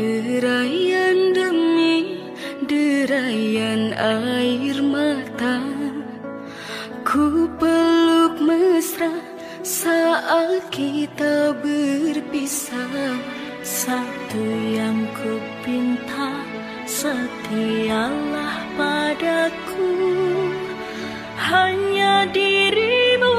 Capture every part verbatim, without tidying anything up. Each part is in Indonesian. Deraian demi deraian air mata, ku peluk mesra saat kita berpisah. Satu yang ku pinta, setialah padaku, hanya dirimu.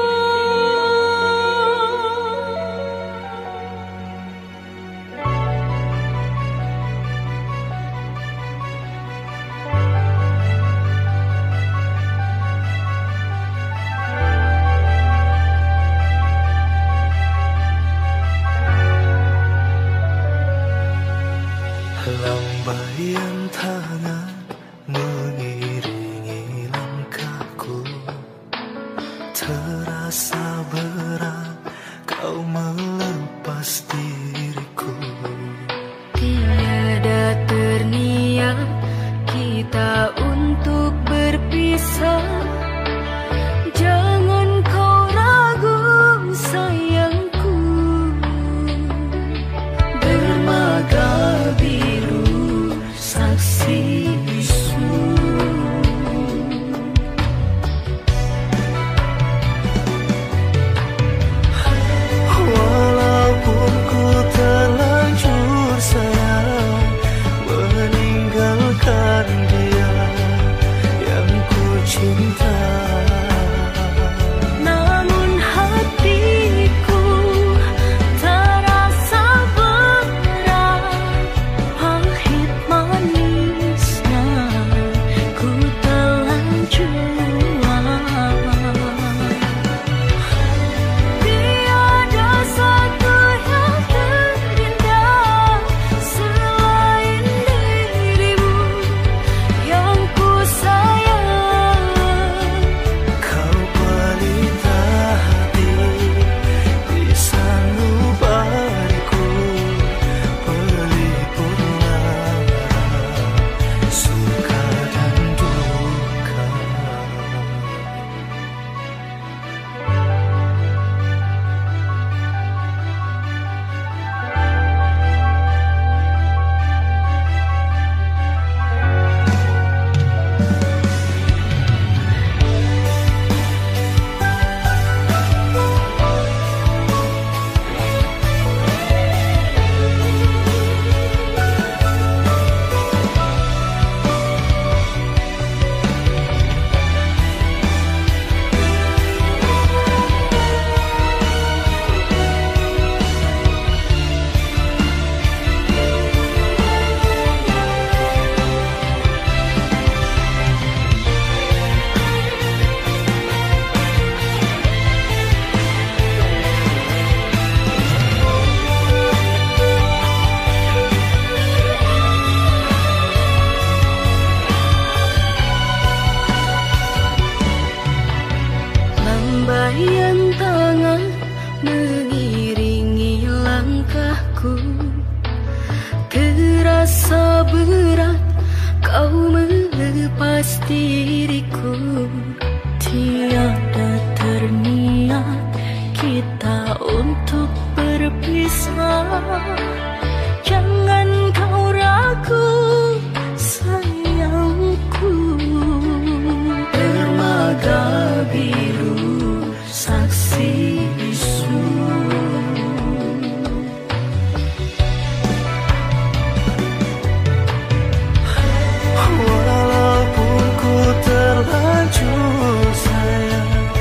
Lambaian tangan mengiringi langkahku, terasa berat kau melepas diriku. Tiada terniat kita untuk berpisah. Jangan kau ragu sayangku. Dermaga biru saksi bisu, walaupun ku terlanjur sayang meninggalkan dia yang ku cinta. Lambaian tangan mengiringi langkahku, terasa berat kau melepas diriku. Tiada terniat kita untuk berpisah. Jangan kau ragu sayangku. Dermaga biru saksi bisu, walaupun ku terlanjur sayang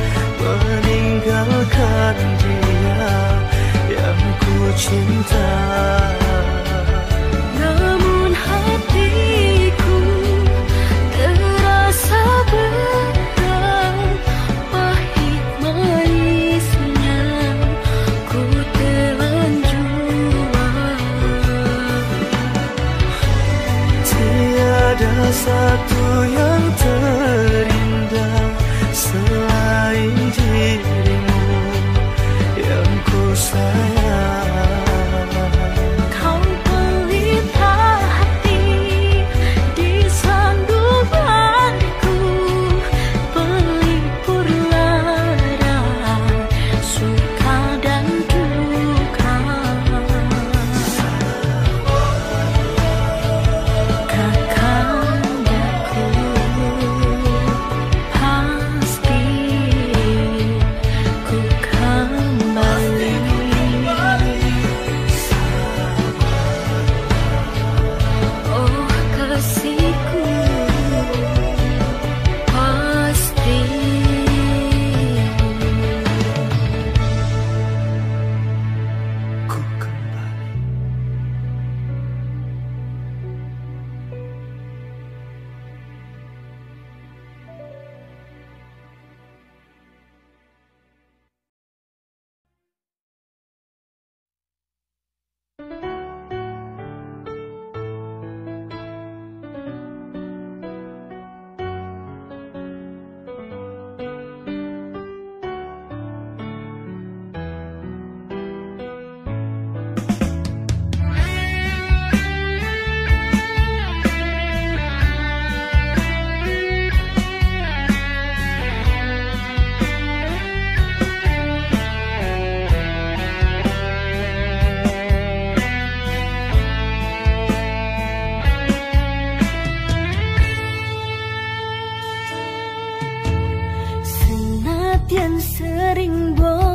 Tian sering bokawi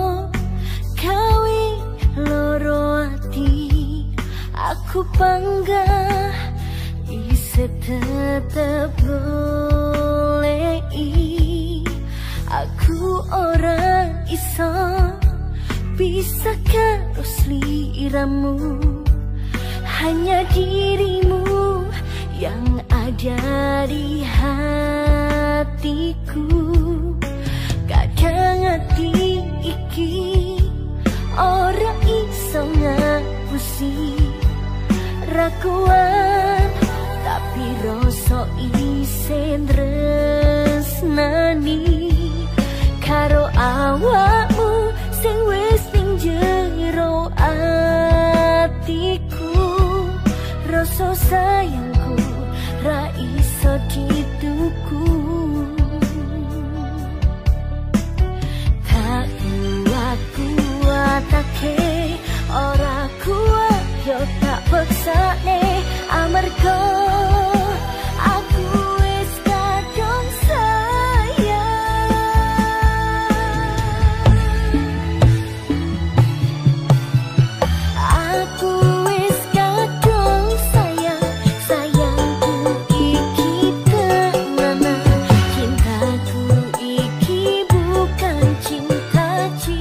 loro ati aku panggah ise tetep golei aku ora iso bisa karo sliramu hanya dirimu yang ada di hatiku. Kadang hati iki ora iso ngapusi rakuan tapi rasa isen tresnani karo awakmu sing wis ning jero atiku rasa sayangku ra iso dituku. Take ora kuat yo tak peksane amarga aku wis kadung sayang aku wis kadung sayang sayangku iki tenana cintaku iki bukan cinta-cinta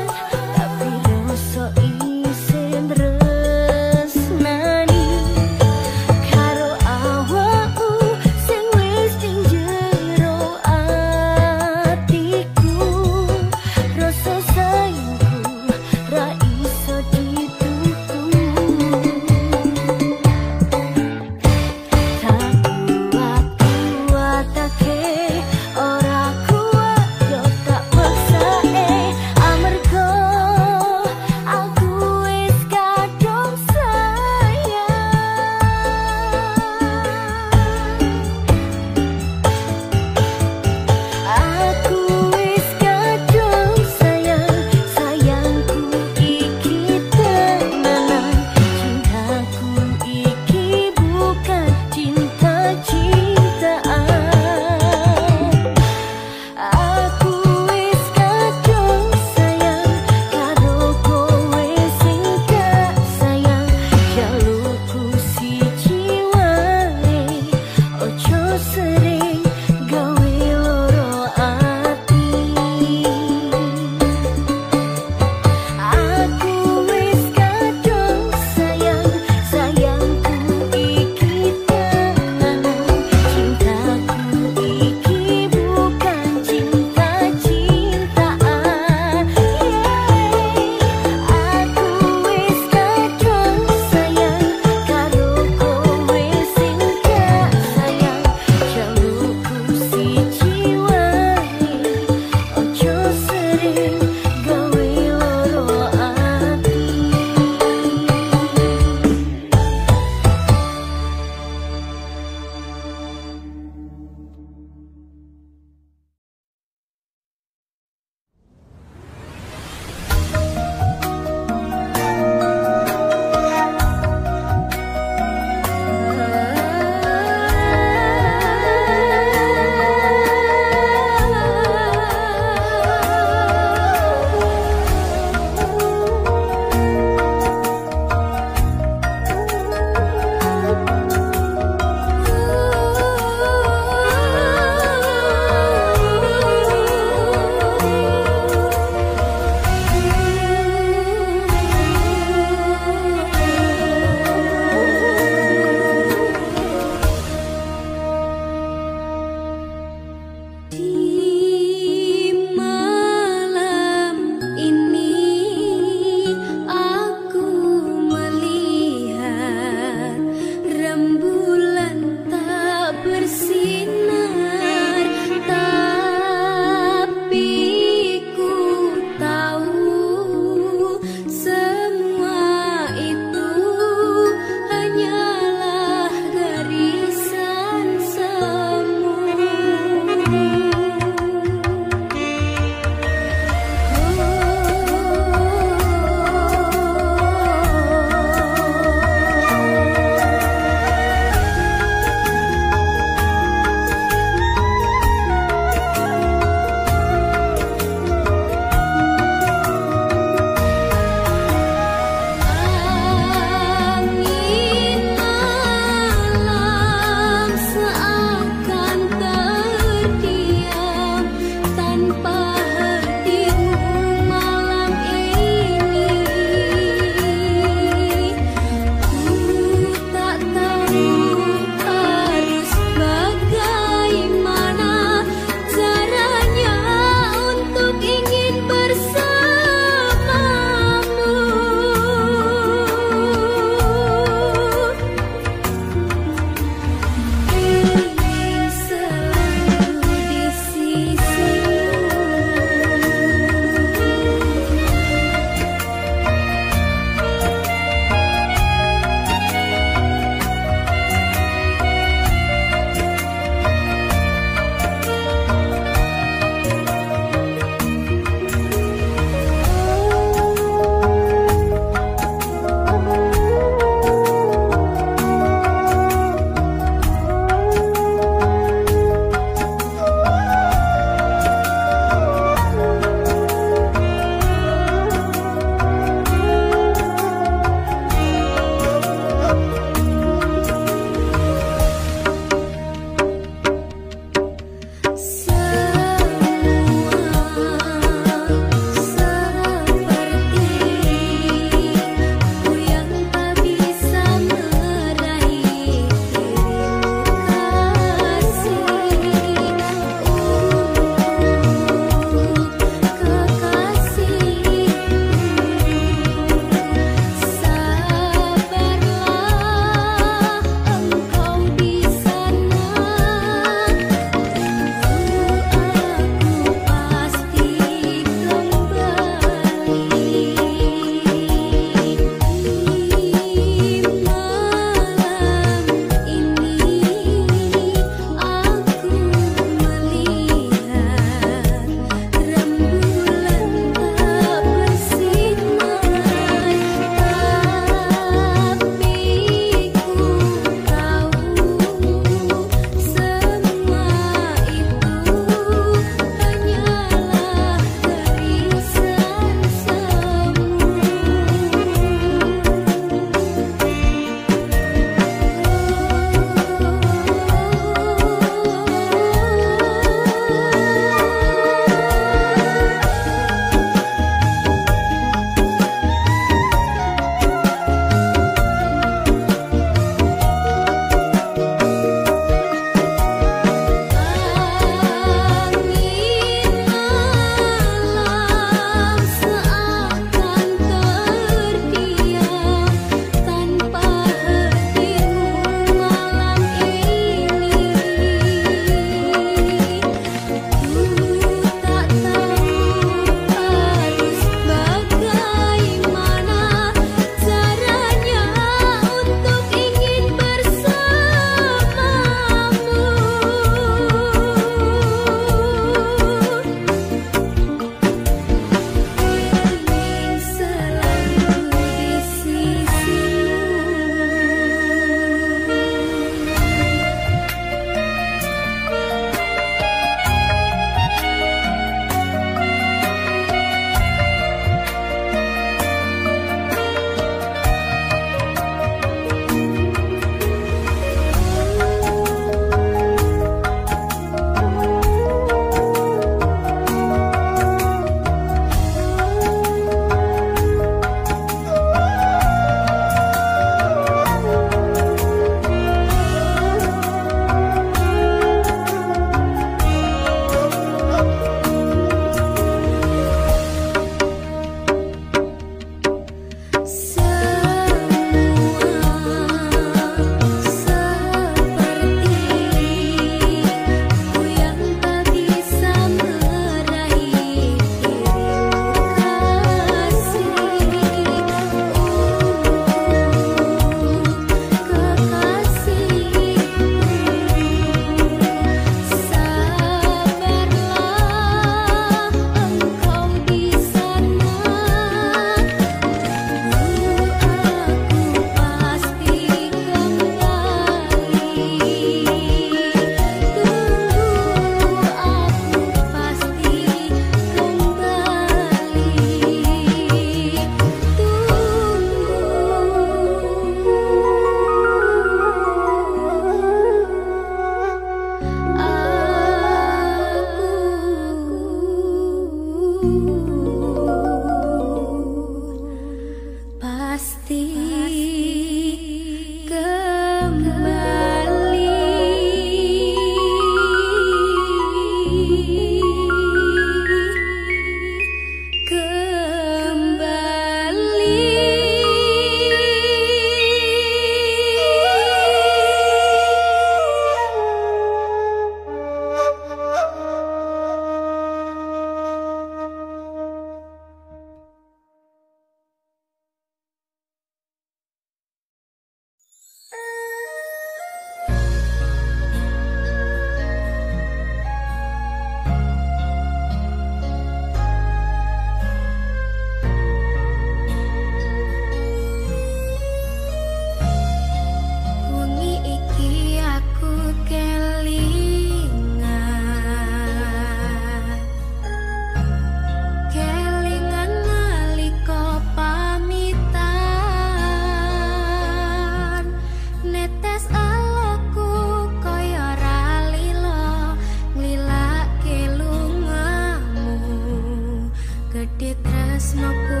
Gedhe tresnoku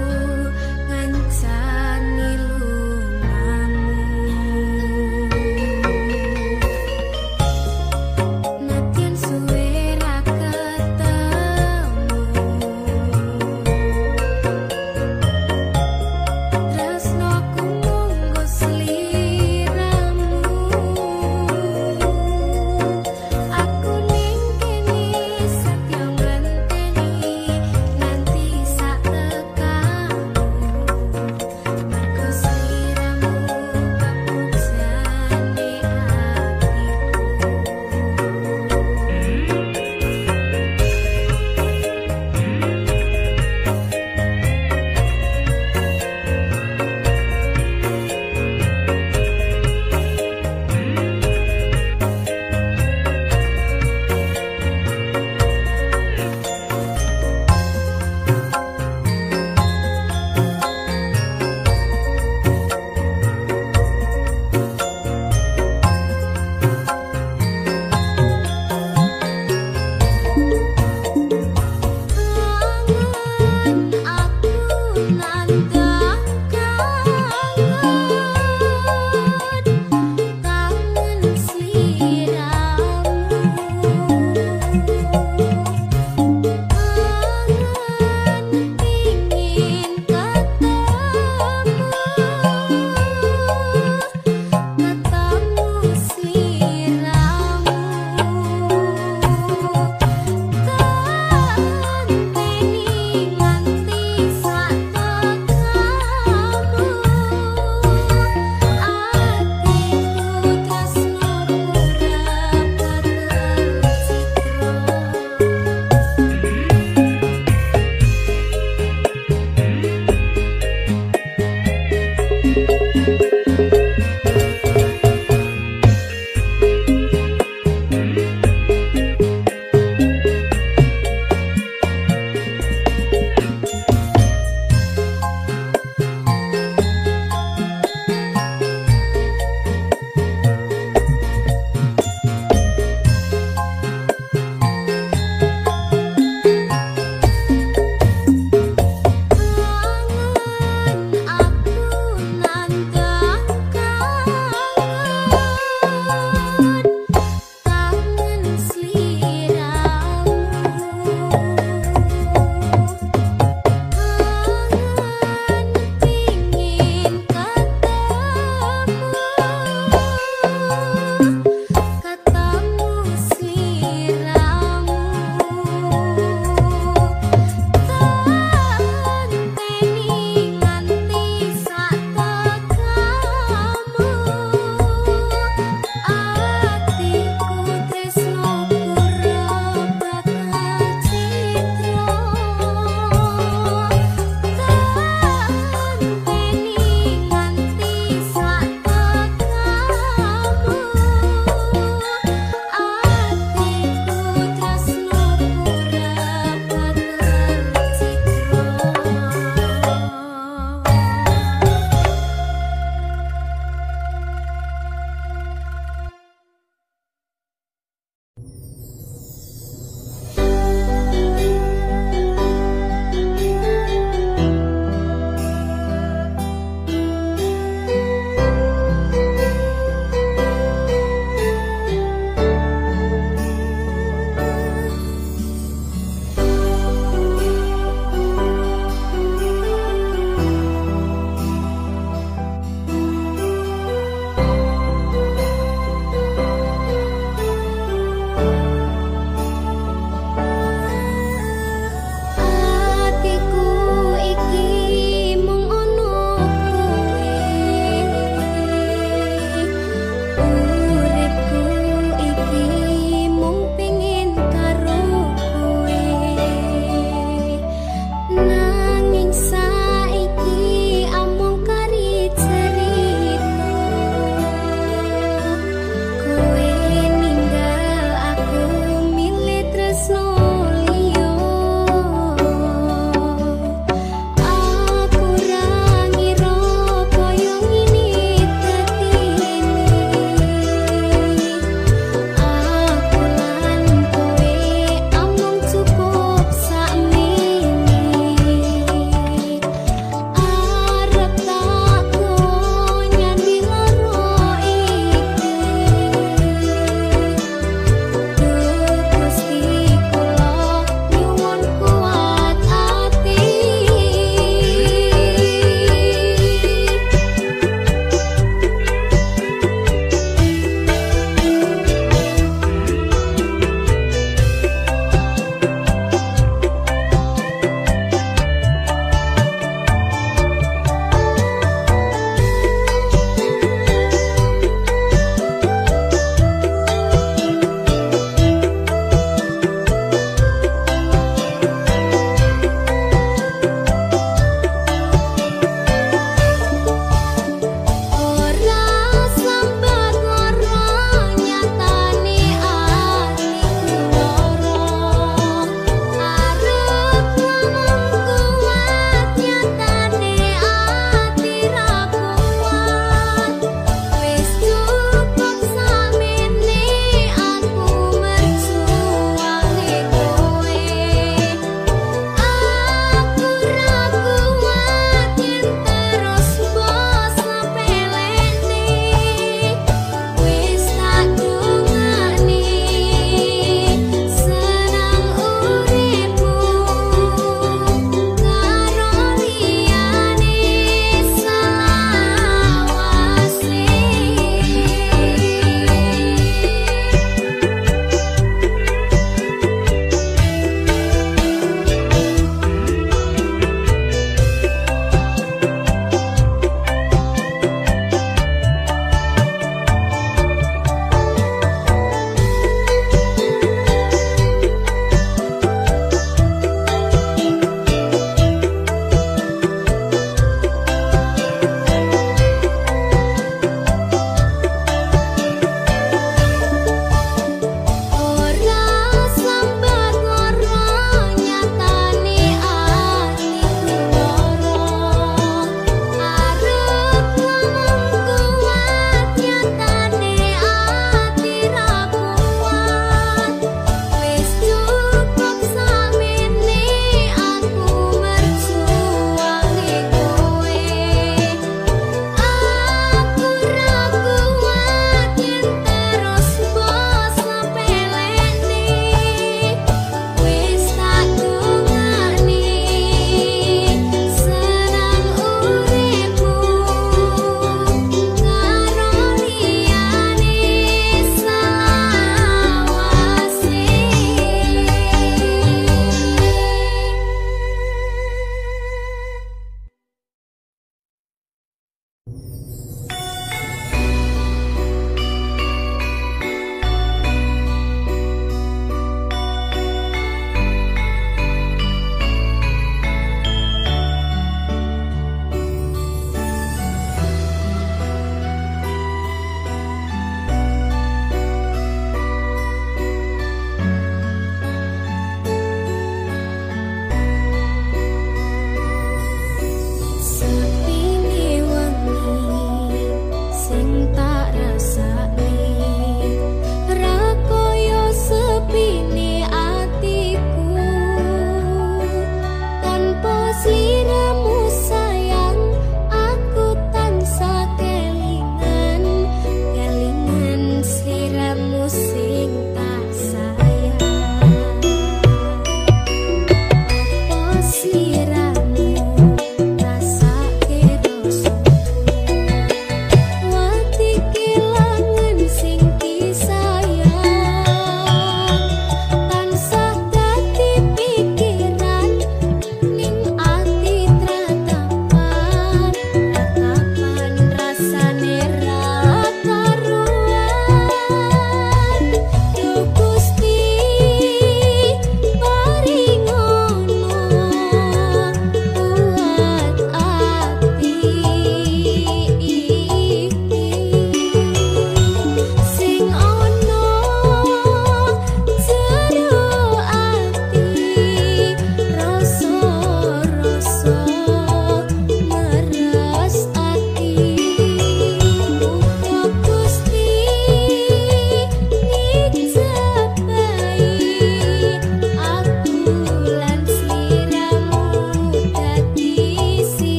ngancani lungamu. Natyen suwe ra ketemu, tresnoku munggo sliramu. Aku ning kene setya ngenteni.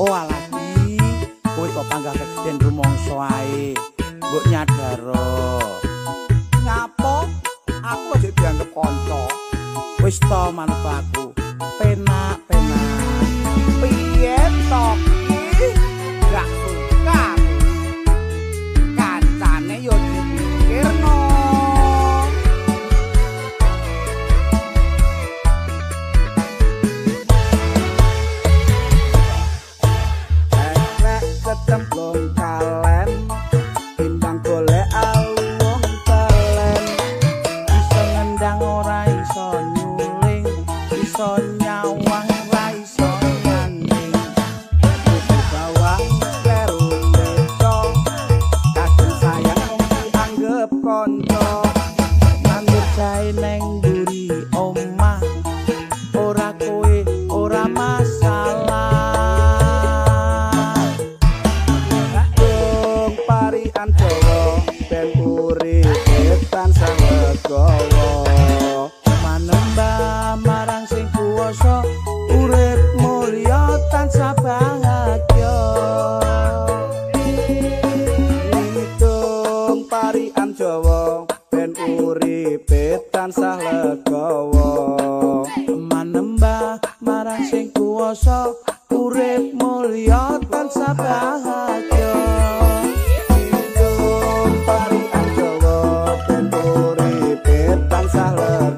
Oh alami, kowe kok panggah kegeden rumangsa ae. Mbok nyadaro. Ngapo aku aja dianggep kanca. Wis ta manut aku. Penak-penak. Piye to iki? Gak suka. Kancane yo dipikirno. Templong kalen timbang golek alung telen iso ngendang ora iso nyuling iso nyawang ra iso maning iso bawang karo beca kadang sayang anggap kanca nandur jahe neng duri omah ora kowe ora masalah manembah marang sing kuwasa urip mulya tansah bahagia ngitung parian Jawa ben uripe tansah legawa manembah marang sing kuwasa urip mulya tansah bahagia ngitung parian Jawa ben uripe tansah legawa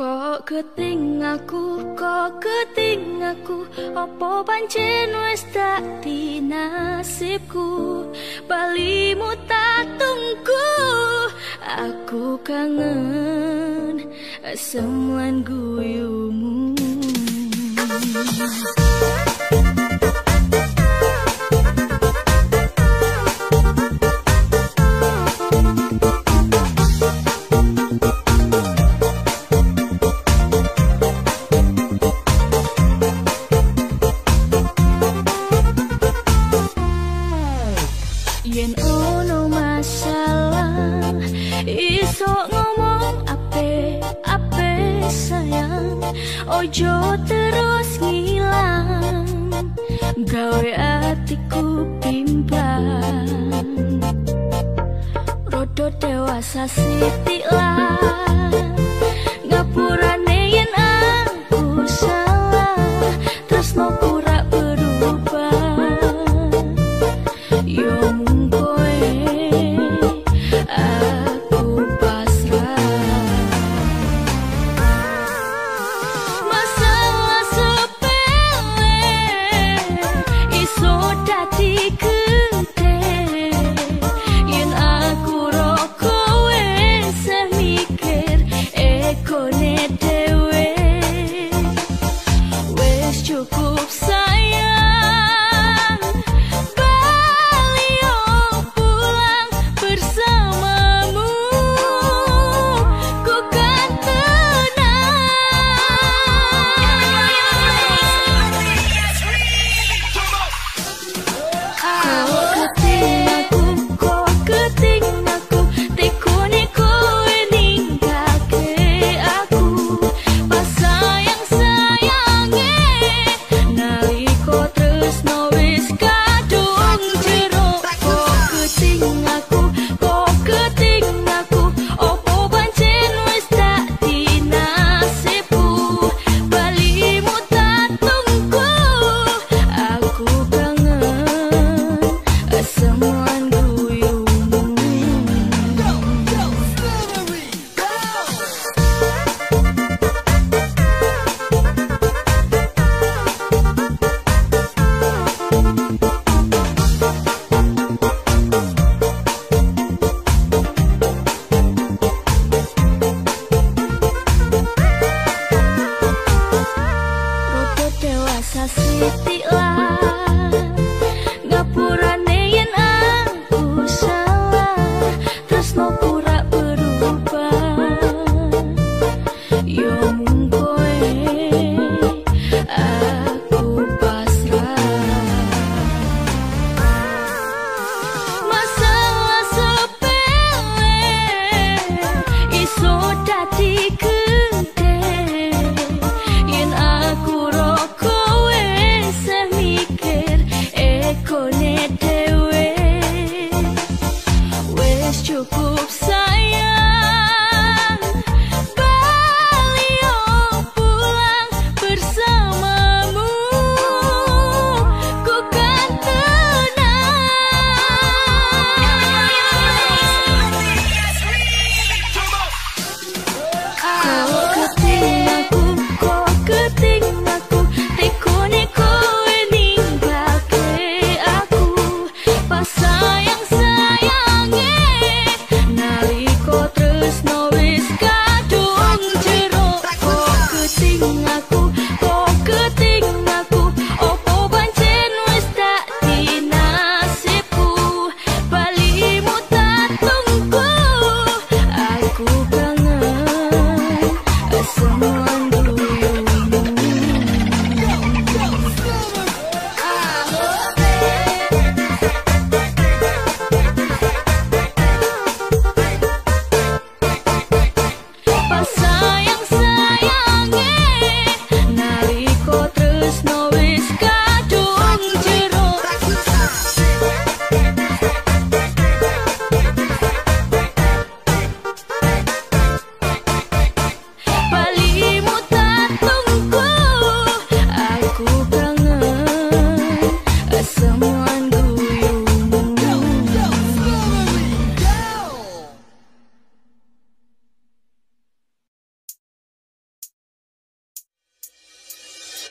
Kok keting aku, kok keting aku, opo pancen wis dadi nasibku, balimu tak tunggu, aku kangen aseman guyumu. Ojo terus ngilang, gawe hatiku bimbang. Rodo dewasa sitik lah, ngapurane yen aku salah, tresno pura berubah. Yo mung koe aku pasrah. Konek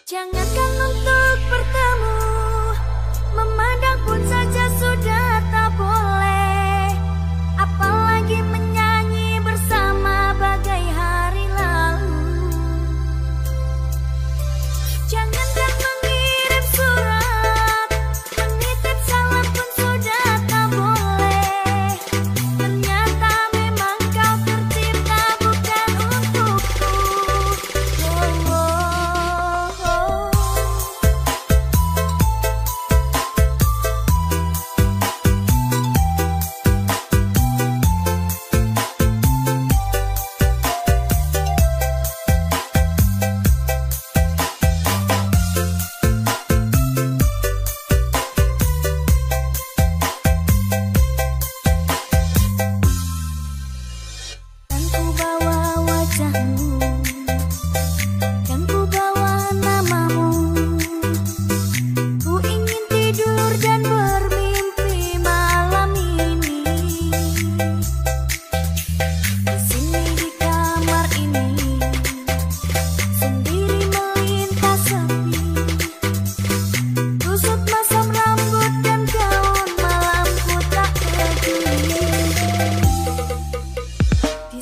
Jangankan untuk bertemu, memandang pun saja sudah tak boleh, apalagi menyanyi bersama bagai hari lalu. Jangankan mengirim surat, menitip salam pun sudah tak boleh. Ternyata memang kau tercipta bukan untukku. Oh, oh, oh.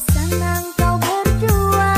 Senang kau berdua,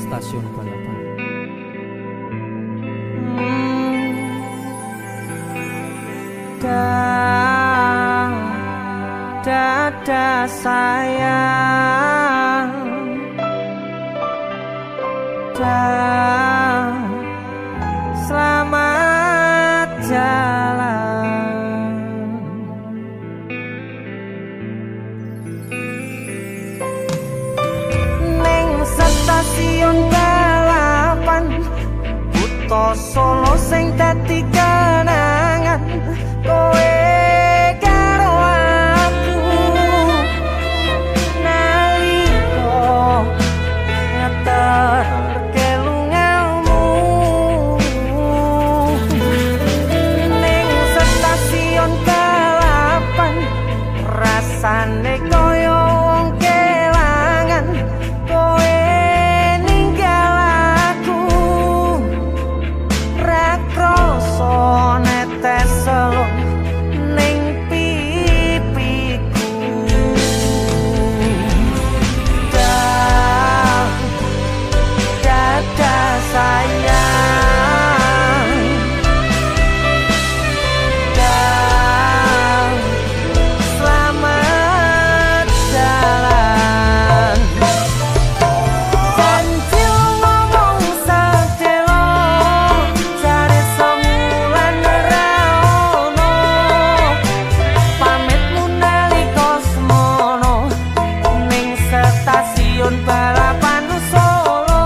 Stasiun Balapan. Dada, dada sayang, dan selamat jalan. Neng stasiun Balapan, Buto Solo sing dadi kenangan kowe karo aku. Nalika ngeter kelunganmu neng stasiun Balapan, rasane koyo wong kelangan. Kowe ninggal aku, ra kroso netes selon stasiun Balapan Solo.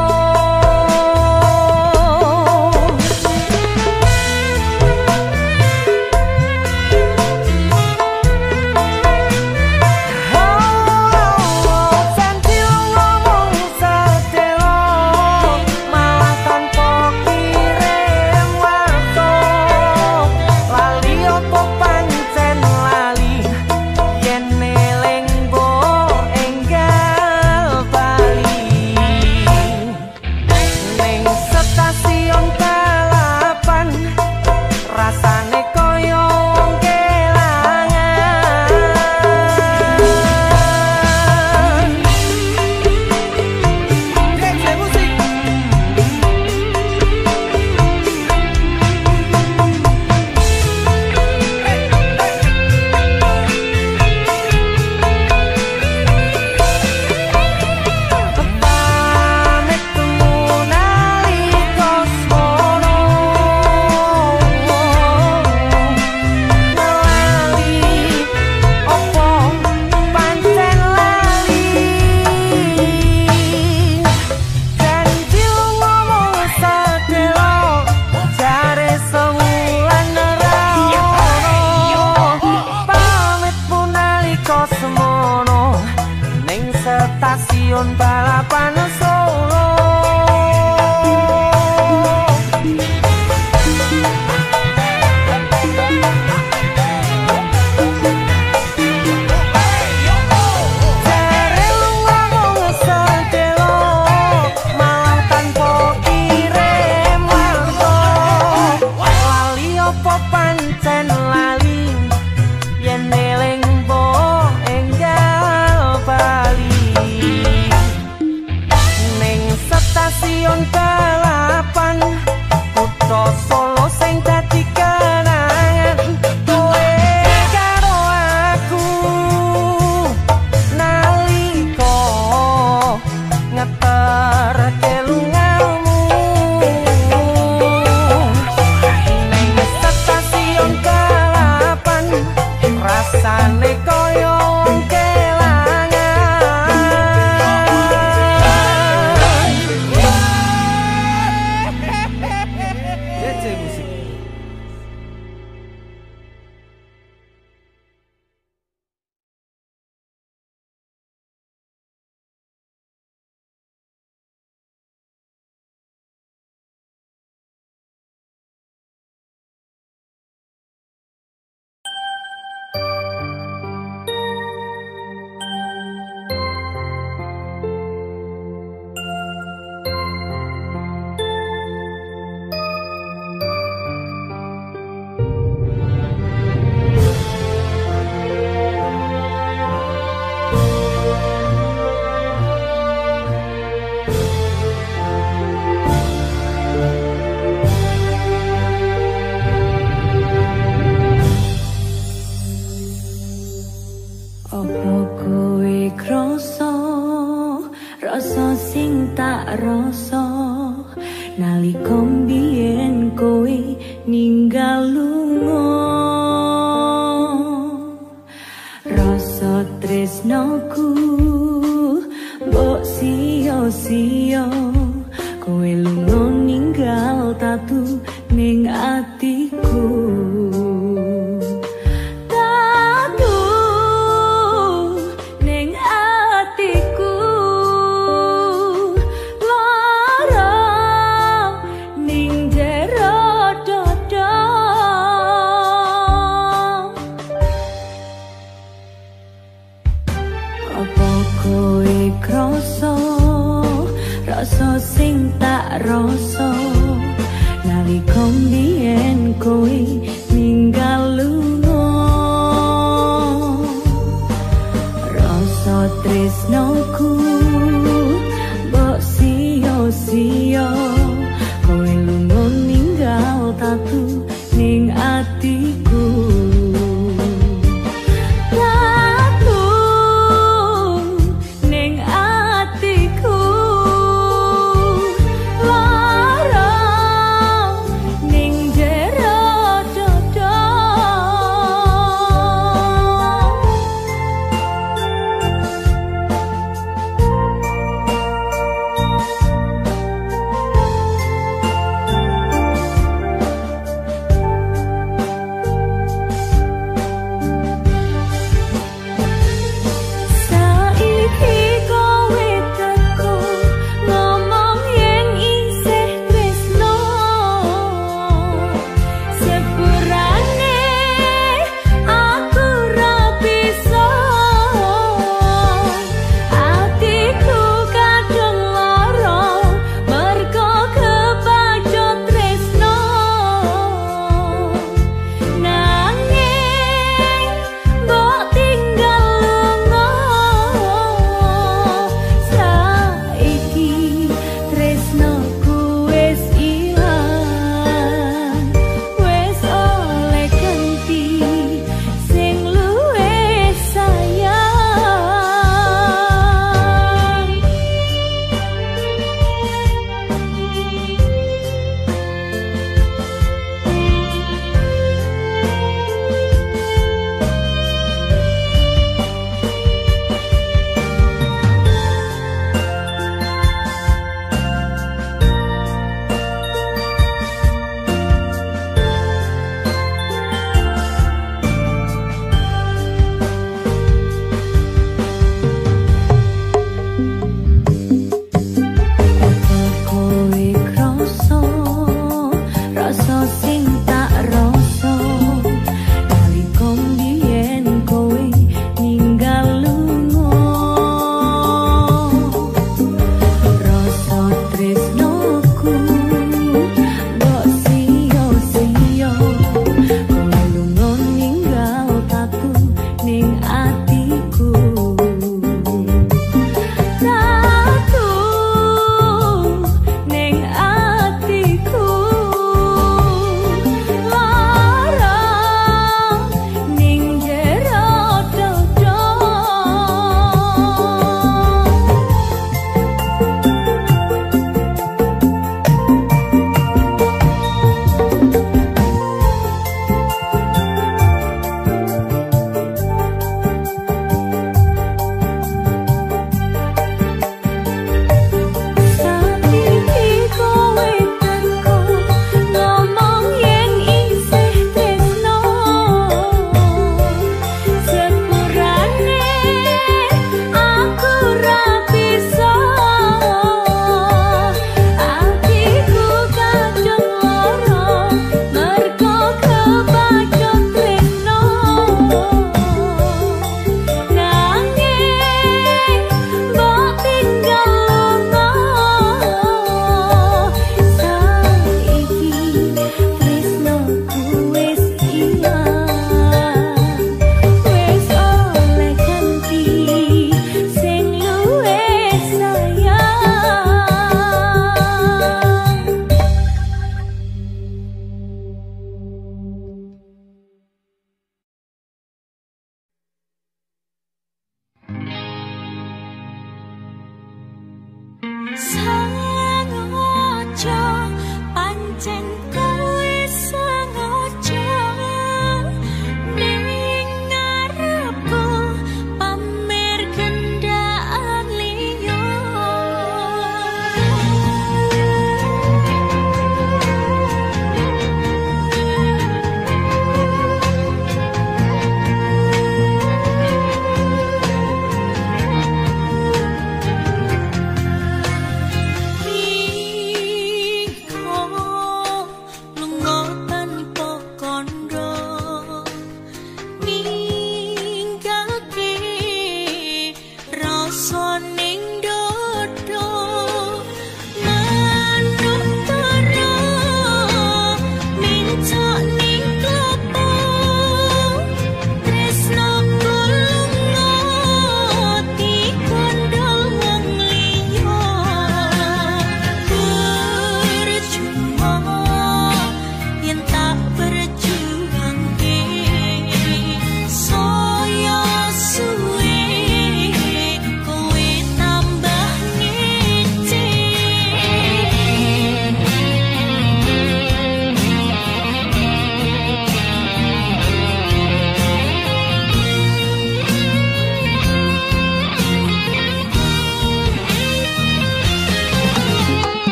Stasiun Balapan, Buto Solo sing dadi kenangan. Kowe karo aku, nalika ngeter kelunganmu neng stasiun Balapan, rasane koyo kelangan. rasa sing tak rasa nalika mbiyen kowe ninggal lunga. Rasa tresnaku mbok sia-sia, kowe lunga ninggal tatu ning atiku. Rasa sing tak rasa nalika mbiyen kowe ninggal lunga. Rasa tresnaku mbok sia-sia, kowe lunga ninggal tatu ning atiku. Sengaja pancen kowe sengaja ning ngarepku pamer gendaan liya.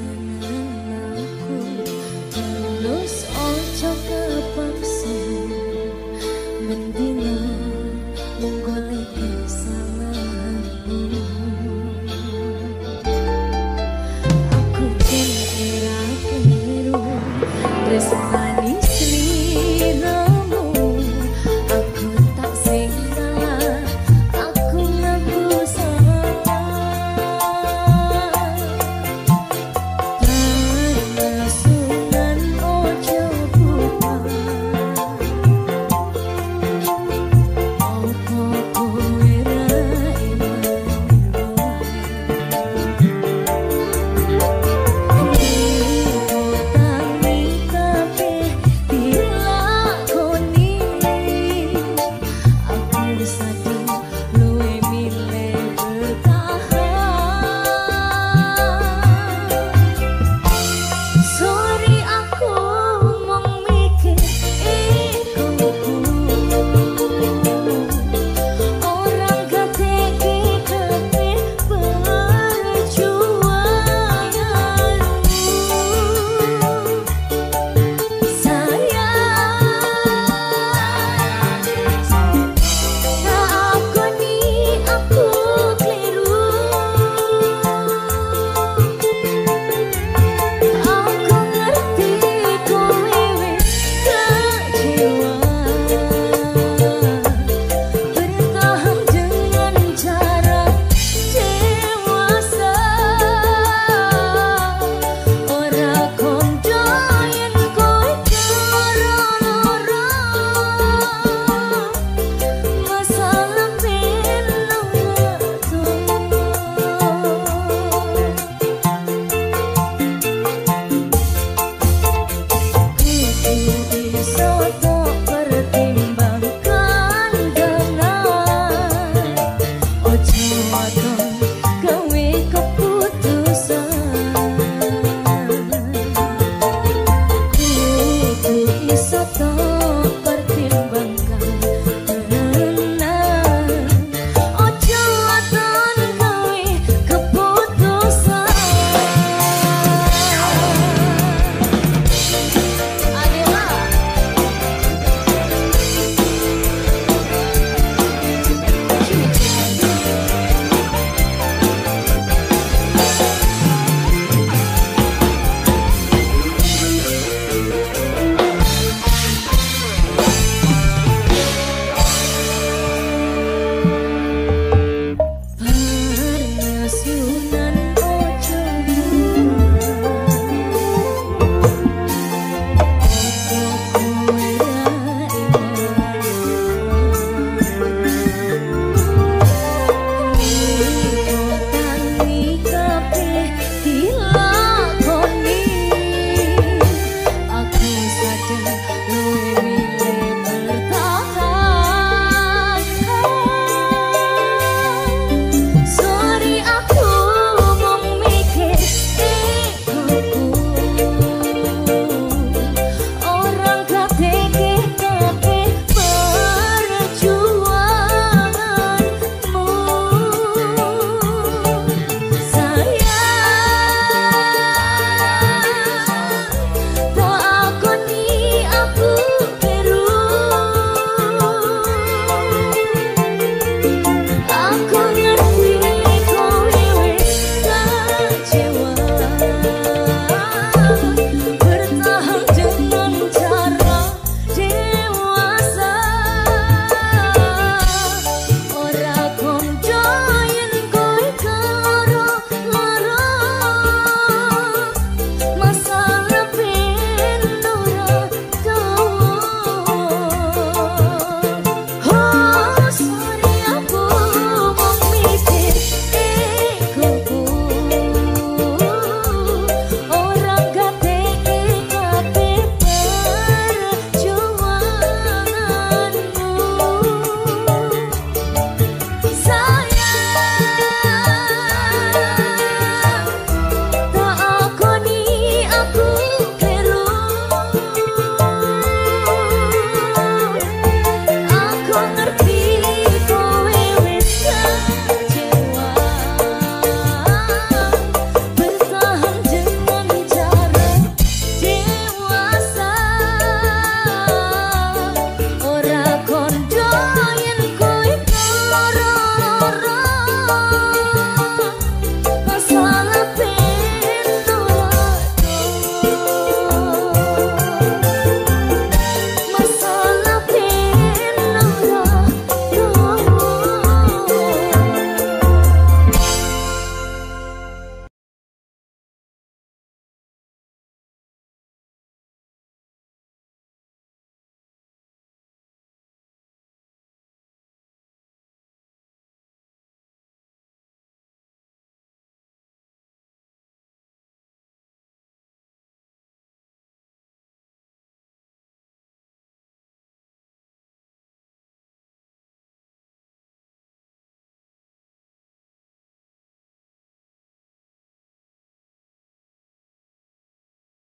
I